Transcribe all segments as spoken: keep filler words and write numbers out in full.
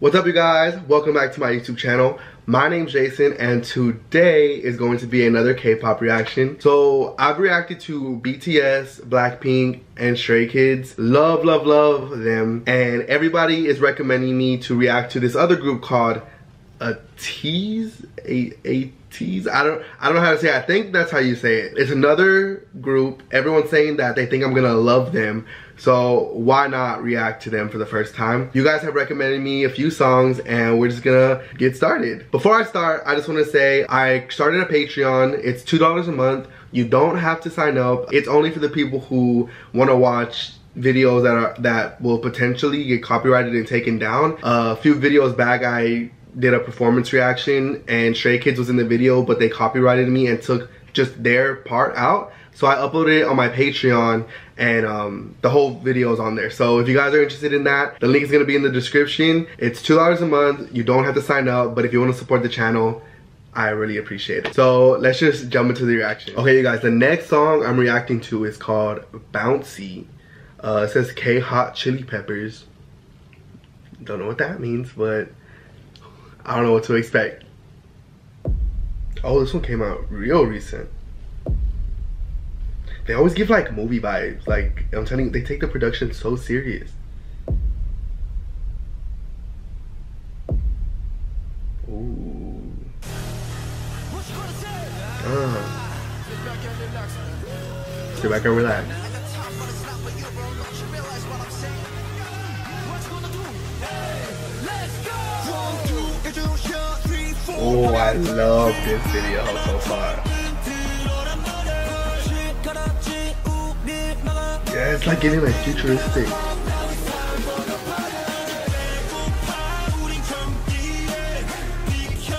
What's up, you guys? Welcome back to my YouTube channel. My name's Jason and today is going to be another K-pop reaction. So I've reacted to B T S, Blackpink, and Stray Kids. Love, love, love them. And everybody is recommending me to react to this other group called ATEEZ? A A T E E Z? I don't I don't know how to say it. I think that's how you say it. It's another group. Everyone's saying that they think I'm gonna love them. So why not react to them for the first time? You guys have recommended me a few songs and we're just gonna get started. Before I start, I just wanna say I started a Patreon. It's two dollars a month. You don't have to sign up. It's only for the people who wanna watch videos that are that will potentially get copyrighted and taken down. Uh, a few videos back, I did a performance reaction and Stray Kids was in the video, but they copyrighted me and took just their part out. So I uploaded it on my Patreon and um, the whole video is on there. So if you guys are interested in that, the link is gonna be in the description. It's two dollars a month, you don't have to sign up, but if you wanna support the channel, I really appreciate it. So let's just jump into the reaction. Okay, you guys, the next song I'm reacting to is called Bouncy. Uh, it says K-HOT Chilli Peppers. Don't know what that means, but I don't know what to expect. Oh, this one came out real recent. They always give like movie vibes. Like, I'm telling you, they take the production so serious. Ooh. Uh. Sit back and relax. Oh, I love this video so far. Yeah, it's like getting like futuristic.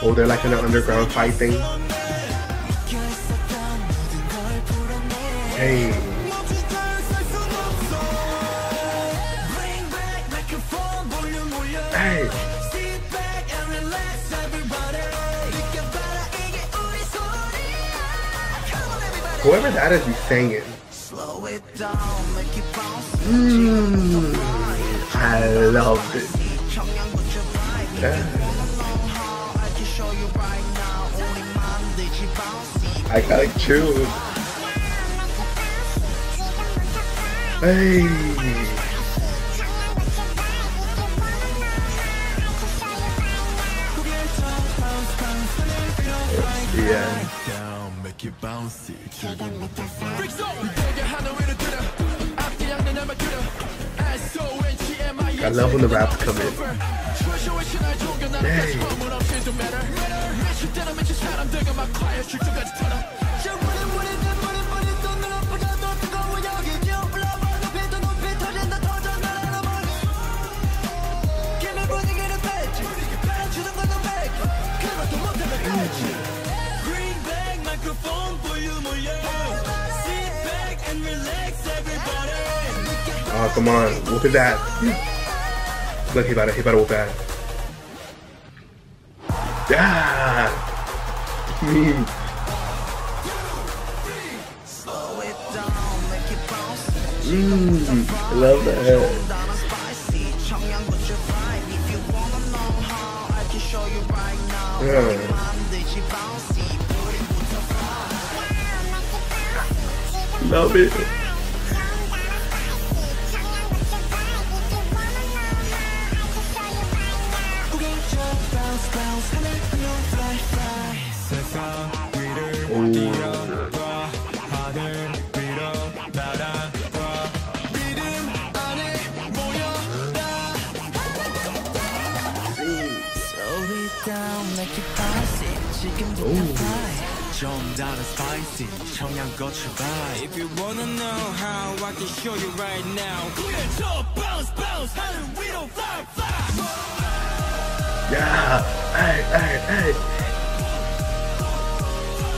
Oh, they're like in an underground fight thing. Hey. Hey. Whoever that is, he's singing. Slow it down, make it bounce. Mm, I love this. Yeah. I gotta choose. Hey. Yeah. Get bouncy. I love when the raps come in. Dang. Oh, come on, whoop his ass. Look, he better, he better whoop ass. Yeah! Slow it down, make it bounce. Mmm, love that. Yeah. Love it. Oh. Spicy. If you wanna know how, I can show you right now. Bounce, bounce, we don't fly, fly. Yeah, hey, hey, hey. If you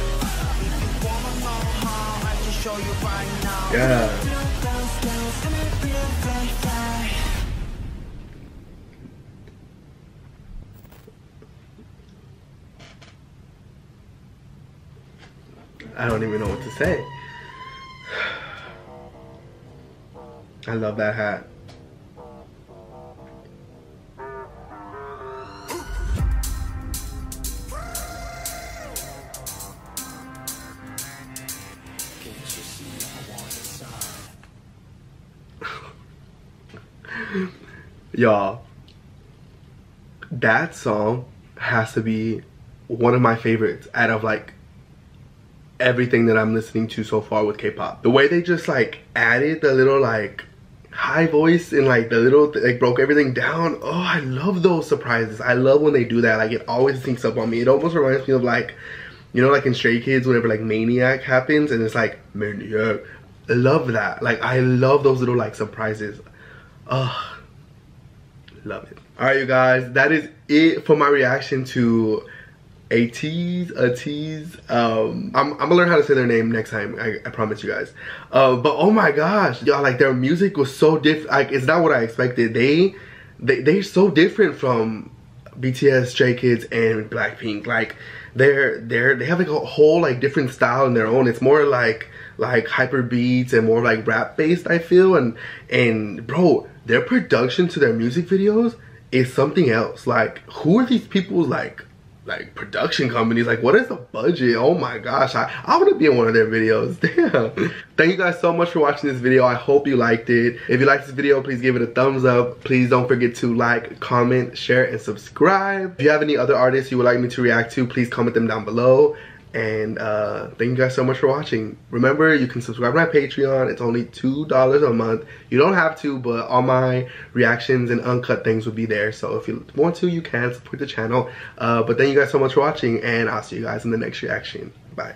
wanna know how, I can show you right now. Yeah. I don't even know what to say. I love that hat. Y'all, that song has to be one of my favorites out of like everything that I'm listening to so far with K-pop. The way they just like added the little like high voice and like the little th like broke everything down. Oh, I love those surprises. I love when they do that. Like, it always syncs up on me. It almost reminds me of like, you know, like in Stray Kids, whenever like Maniac happens and it's like Maniac. I love that. Like, I love those little like surprises. Ugh, love it. All right, you guys, that is it for my reaction to ATEEZ, ATEEZ. Um, I'm, I'm gonna learn how to say their name next time. I, I promise you guys. Uh, but oh my gosh, y'all! Like, their music was so different. Like, it's not what I expected. They, they, they're so different from B T S, Stray Kids, and Blackpink. Like, they're they're they have like a whole like different style in their own. It's more like like hyper beats and more like rap based, I feel. And and bro, their production to their music videos is something else. Like, who are these people? Like. Like production companies, like what is the budget? Oh my gosh, I, I want to be in one of their videos. Damn. Thank you guys so much for watching this video. I hope you liked it. If you liked this video, please give it a thumbs up. Please don't forget to like, comment, share, and subscribe. If you have any other artists you would like me to react to, please comment them down below. And uh, thank you guys so much for watching. Remember, you can subscribe to my Patreon. It's only two dollars a month. You don't have to, but all my reactions and uncut things will be there. So if you want to, you can support the channel. Uh, but thank you guys so much for watching, and I'll see you guys in the next reaction. Bye.